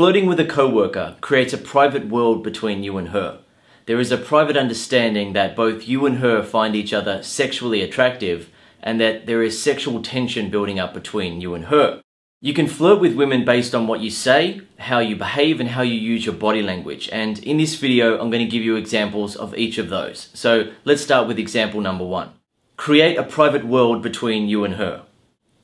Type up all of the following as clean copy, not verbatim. Flirting with a coworker creates a private world between you and her. There is a private understanding that both you and her find each other sexually attractive and that there is sexual tension building up between you and her. You can flirt with women based on what you say, how you behave, and how you use your body language. And in this video, I'm going to give you examples of each of those. So let's start with example number one. Create a private world between you and her.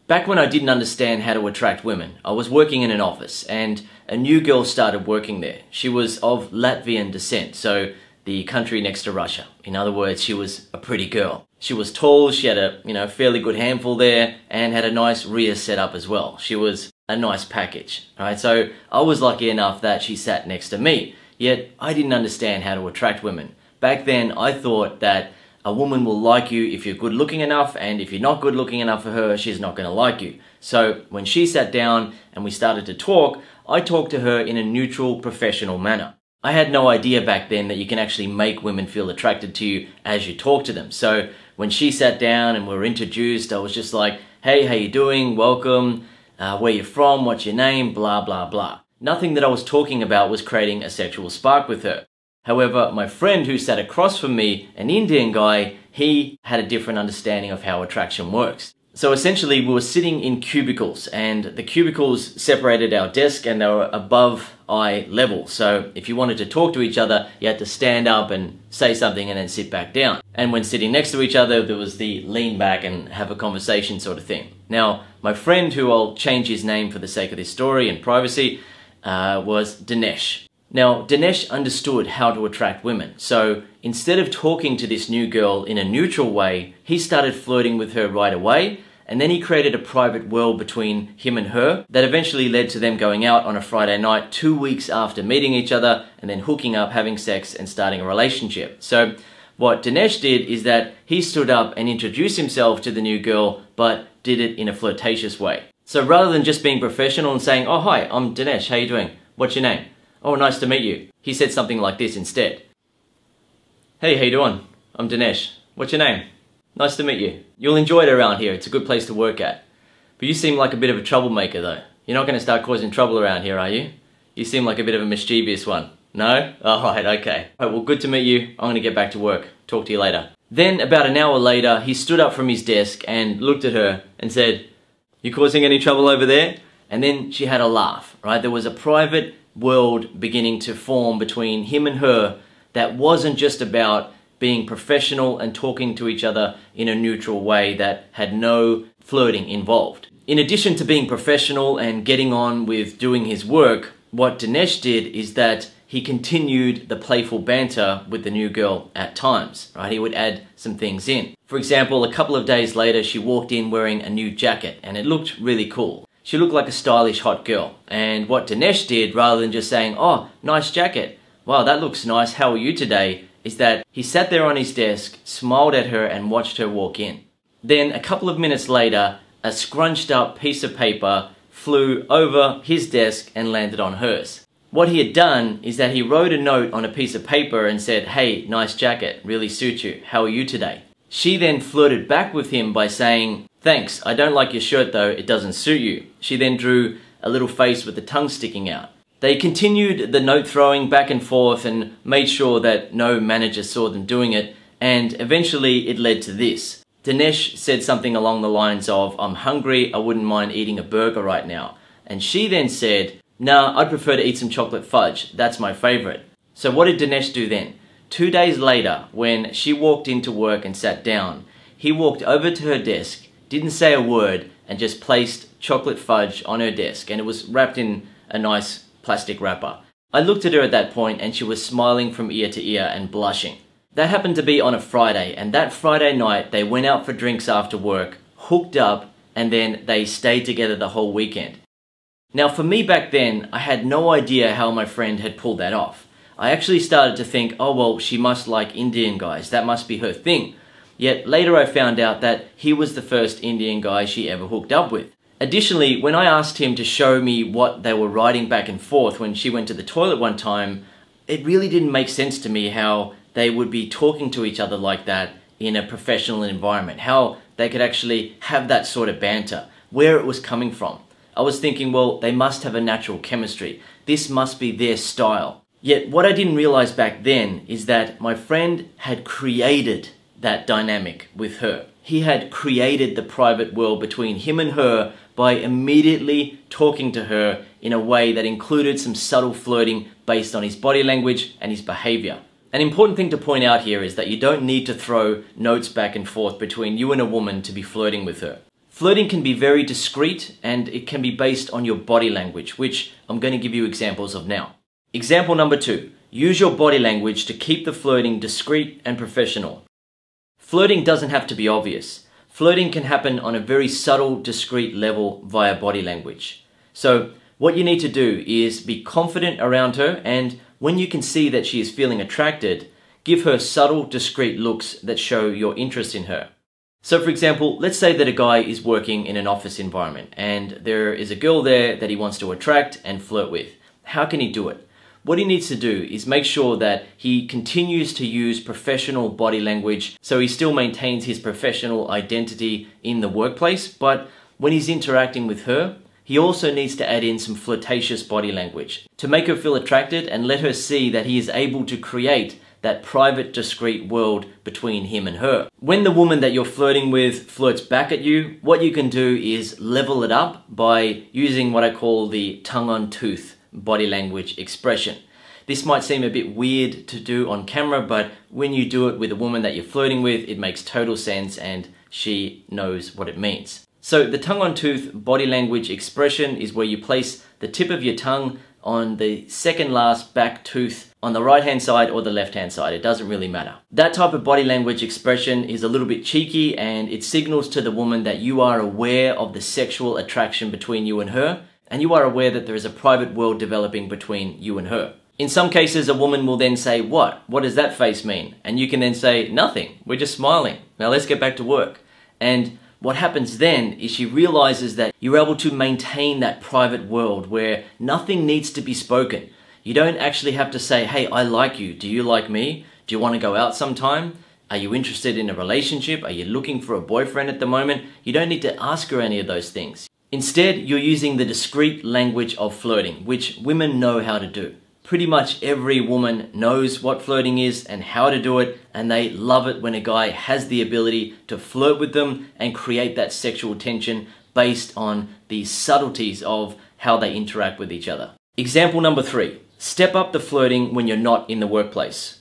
Back when I didn't understand how to attract women, I was working in an office and a new girl started working there. She was of Latvian descent, so the country next to Russia. In other words, she was a pretty girl. She was tall, she had a fairly good handful there and had a nice rear set up as well. She was a nice package, right? So I was lucky enough that she sat next to me, yet I didn't understand how to attract women. Back then, I thought that a woman will like you if you're good looking enough, and if you're not good looking enough for her, she's not going to like you. So when she sat down and we started to talk, I talked to her in a neutral, professional manner. I had no idea back then that you can actually make women feel attracted to you as you talk to them. So when she sat down and we were introduced, I was just like, hey, how you doing? Welcome. Where you from? What's your name? Blah, blah, blah. Nothing that I was talking about was creating a sexual spark with her. However, my friend who sat across from me, an Indian guy, he had a different understanding of how attraction works. So essentially we were sitting in cubicles and the cubicles separated our desk and they were above eye level. So if you wanted to talk to each other, you had to stand up and say something and then sit back down. And when sitting next to each other, there was the lean back and have a conversation sort of thing. Now, my friend, who I'll change his name for the sake of this story and privacy, was Dinesh. Now, Dinesh understood how to attract women, so instead of talking to this new girl in a neutral way, he started flirting with her right away, and then he created a private world between him and her that eventually led to them going out on a Friday night 2 weeks after meeting each other and then hooking up, having sex, and starting a relationship. So what Dinesh did is that he stood up and introduced himself to the new girl, but did it in a flirtatious way. So rather than just being professional and saying, oh, hi, I'm Dinesh, how you doing? What's your name? Oh, nice to meet you. He said something like this instead. Hey, how you doing? I'm Dinesh. What's your name? Nice to meet you. You'll enjoy it around here. It's a good place to work at. But you seem like a bit of a troublemaker though. You're not going to start causing trouble around here, are you? You seem like a bit of a mischievous one. No? Alright, okay. Alright, well, good to meet you. I'm going to get back to work. Talk to you later. Then, about an hour later, he stood up from his desk and looked at her and said, you causing any trouble over there? And then she had a laugh, right? There was a private world beginning to form between him and her that wasn't just about being professional and talking to each other in a neutral way that had no flirting involved. In addition to being professional and getting on with doing his work, what Dinesh did is that he continued the playful banter with the new girl at times, right? He would add some things in. For example, a couple of days later, she walked in wearing a new jacket and it looked really cool. She looked like a stylish hot girl, and what Dinesh did, rather than just saying, oh, nice jacket, wow, that looks nice, how are you today, is that he sat there on his desk, smiled at her and watched her walk in. Then a couple of minutes later, a scrunched up piece of paper flew over his desk and landed on hers. What he had done is that he wrote a note on a piece of paper and said, hey, nice jacket, really suits you, how are you today? She then flirted back with him by saying, thanks, I don't like your shirt though, it doesn't suit you. She then drew a little face with the tongue sticking out. They continued the note throwing back and forth and made sure that no manager saw them doing it, and eventually it led to this. Dinesh said something along the lines of, I'm hungry, I wouldn't mind eating a burger right now. And she then said, nah, I'd prefer to eat some chocolate fudge, that's my favorite. So what did Dinesh do then? 2 days later, when she walked into work and sat down, he walked over to her desk, didn't say a word and just placed chocolate fudge on her desk, and it was wrapped in a nice plastic wrapper. I looked at her at that point and she was smiling from ear to ear and blushing. That happened to be on a Friday, and that Friday night they went out for drinks after work, hooked up, and then they stayed together the whole weekend. Now for me back then, I had no idea how my friend had pulled that off. I actually started to think, oh well, she must like Indian guys, that must be her thing. Yet later I found out that he was the first Indian guy she ever hooked up with. Additionally, when I asked him to show me what they were writing back and forth when she went to the toilet one time, it really didn't make sense to me how they would be talking to each other like that in a professional environment, how they could actually have that sort of banter, where it was coming from. I was thinking, well, they must have a natural chemistry. This must be their style. Yet what I didn't realize back then is that my friend had created that dynamic with her. He had created the private world between him and her by immediately talking to her in a way that included some subtle flirting based on his body language and his behavior. An important thing to point out here is that you don't need to throw notes back and forth between you and a woman to be flirting with her. Flirting can be very discreet and it can be based on your body language, which I'm going to give you examples of now. Example number 2, use your body language to keep the flirting discreet and professional. Flirting doesn't have to be obvious. Flirting can happen on a very subtle, discreet level via body language. So what you need to do is be confident around her, and when you can see that she is feeling attracted, give her subtle, discreet looks that show your interest in her. So for example, let's say that a guy is working in an office environment and there is a girl there that he wants to attract and flirt with. How can he do it? What he needs to do is make sure that he continues to use professional body language, so he still maintains his professional identity in the workplace, but when he's interacting with her, he also needs to add in some flirtatious body language to make her feel attracted and let her see that he is able to create that private, discreet world between him and her. When the woman that you're flirting with flirts back at you, what you can do is level it up by using what I call the tongue-on-tooth body language expression. This might seem a bit weird to do on camera, but when you do it with a woman that you're flirting with, it makes total sense and she knows what it means. So the tongue-on-tooth body language expression is where you place the tip of your tongue on the second last back tooth on the right hand side or the left hand side, it doesn't really matter. That type of body language expression is a little bit cheeky and it signals to the woman that you are aware of the sexual attraction between you and her, and you are aware that there is a private world developing between you and her. In some cases, a woman will then say, "What? What does that face mean?" And you can then say, "Nothing, we're just smiling. Now let's get back to work." And what happens then is she realizes that you're able to maintain that private world where nothing needs to be spoken. You don't actually have to say, "Hey, I like you. Do you like me? Do you want to go out sometime? Are you interested in a relationship? Are you looking for a boyfriend at the moment?" You don't need to ask her any of those things. Instead, you're using the discreet language of flirting, which women know how to do. Pretty much every woman knows what flirting is and how to do it, and they love it when a guy has the ability to flirt with them and create that sexual tension based on the subtleties of how they interact with each other. Example number 3, step up the flirting when you're not in the workplace.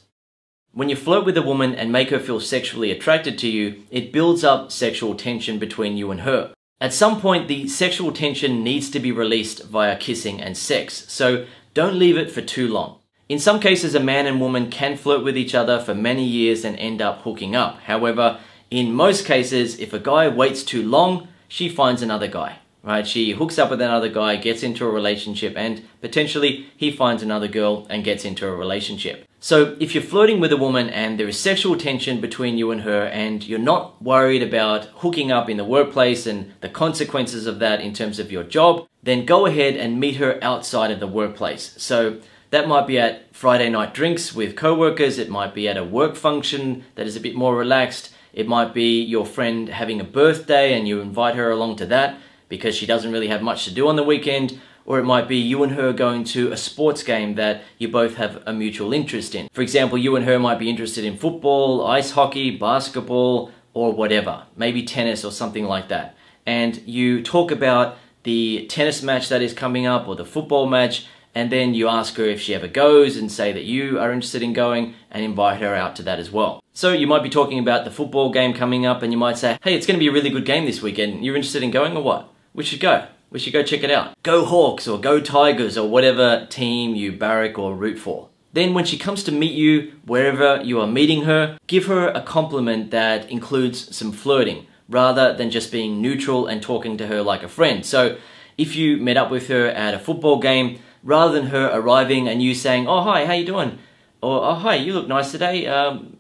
When you flirt with a woman and make her feel sexually attracted to you, it builds up sexual tension between you and her. At some point, the sexual tension needs to be released via kissing and sex, so don't leave it for too long. In some cases, a man and woman can flirt with each other for many years and end up hooking up. However, in most cases, if a guy waits too long, she finds another guy, right? She hooks up with another guy, gets into a relationship, and potentially he finds another girl and gets into a relationship. So if you're flirting with a woman and there is sexual tension between you and her and you're not worried about hooking up in the workplace and the consequences of that in terms of your job, then go ahead and meet her outside of the workplace. So that might be at Friday night drinks with coworkers, it might be at a work function that is a bit more relaxed, it might be your friend having a birthday and you invite her along to that because she doesn't really have much to do on the weekend, or it might be you and her going to a sports game that you both have a mutual interest in. For example, you and her might be interested in football, ice hockey, basketball, or whatever, maybe tennis or something like that. And you talk about the tennis match that is coming up or the football match, and then you ask her if she ever goes and say that you are interested in going and invite her out to that as well. So you might be talking about the football game coming up and you might say, "Hey, it's gonna be a really good game this weekend. You're interested in going or what? We should go. We should go check it out. Go Hawks," or "Go Tigers," or whatever team you barrack or root for. Then when she comes to meet you, wherever you are meeting her, give her a compliment that includes some flirting, rather than just being neutral and talking to her like a friend. So if you met up with her at a football game, rather than her arriving and you saying, "Oh, hi, how you doing?" Or, "Oh, hi, you look nice today,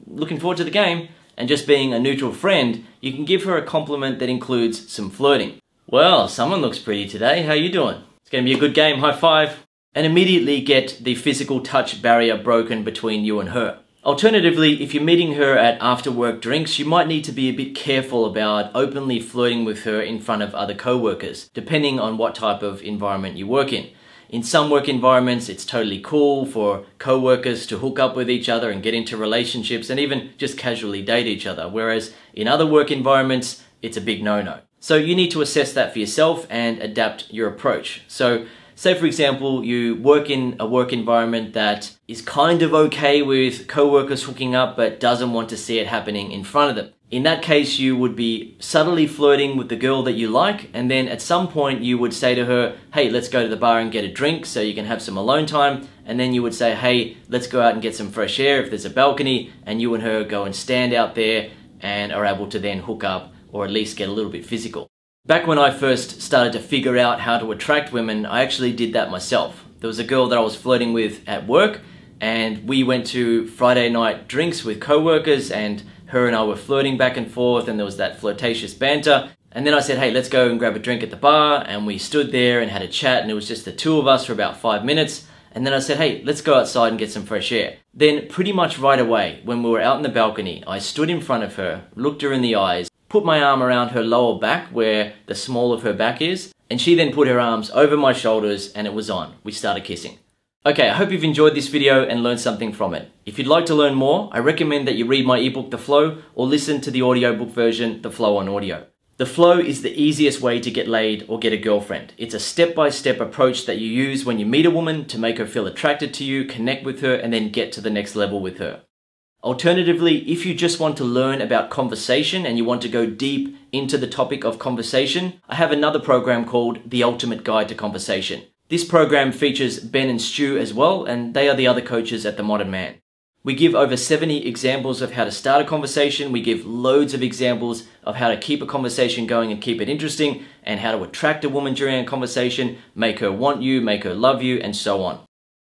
looking forward to the game," and just being a neutral friend, you can give her a compliment that includes some flirting. "Well, someone looks pretty today, how you doing? It's gonna be a good game, high five." And immediately get the physical touch barrier broken between you and her. Alternatively, if you're meeting her at after-work drinks, you might need to be a bit careful about openly flirting with her in front of other co-workers, depending on what type of environment you work in. In some work environments, it's totally cool for co-workers to hook up with each other and get into relationships and even just casually date each other, whereas in other work environments, it's a big no-no. So you need to assess that for yourself and adapt your approach. So, say for example, you work in a work environment that is kind of okay with co-workers hooking up but doesn't want to see it happening in front of them. In that case, you would be subtly flirting with the girl that you like, and then at some point you would say to her, hey, let's go to the bar and get a drink so you can have some alone time. And then you would say, hey, let's go out and get some fresh air if there's a balcony, and you and her go and stand out there and are able to then hook up or at least get a little bit physical. Back when I first started to figure out how to attract women, I actually did that myself. There was a girl that I was flirting with at work, and we went to Friday night drinks with co-workers, and her and I were flirting back and forth, and there was that flirtatious banter. And then I said, hey, let's go and grab a drink at the bar, and we stood there and had a chat, and it was just the two of us for about 5 minutes. And then I said, hey, let's go outside and get some fresh air. Then pretty much right away, when we were out on the balcony, I stood in front of her, looked her in the eyes, put my arm around her lower back where the small of her back is, and she then put her arms over my shoulders, and it was on. We started kissing. Okay, I hope you've enjoyed this video and learned something from it. If you'd like to learn more, I recommend that you read my ebook, The Flow, or listen to the audiobook version, The Flow on Audio. The Flow is the easiest way to get laid or get a girlfriend. It's a step-by-step approach that you use when you meet a woman to make her feel attracted to you, connect with her, and then get to the next level with her. Alternatively, if you just want to learn about conversation and you want to go deep into the topic of conversation, I have another program called The Ultimate Guide to Conversation. This program features Ben and Stu as well, and they are the other coaches at The Modern Man. We give over 70 examples of how to start a conversation. We give loads of examples of how to keep a conversation going and keep it interesting, and how to attract a woman during a conversation, make her want you, make her love you, and so on.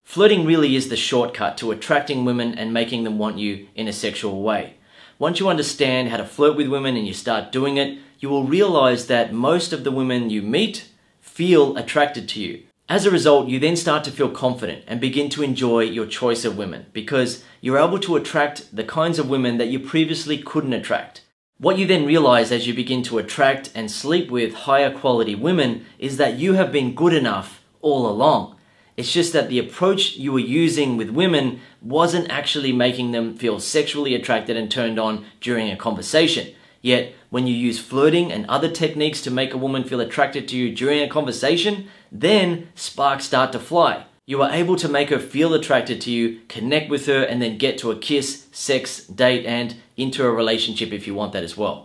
Flirting really is the shortcut to attracting women and making them want you in a sexual way. Once you understand how to flirt with women and you start doing it, you will realize that most of the women you meet feel attracted to you. As a result, you then start to feel confident and begin to enjoy your choice of women because you're able to attract the kinds of women that you previously couldn't attract. What you then realize as you begin to attract and sleep with higher quality women is that you have been good enough all along. It's just that the approach you were using with women wasn't actually making them feel sexually attracted and turned on during a conversation. Yet, when you use flirting and other techniques to make a woman feel attracted to you during a conversation, then sparks start to fly. You are able to make her feel attracted to you, connect with her, and then get to a kiss, sex, date, and into a relationship if you want that as well.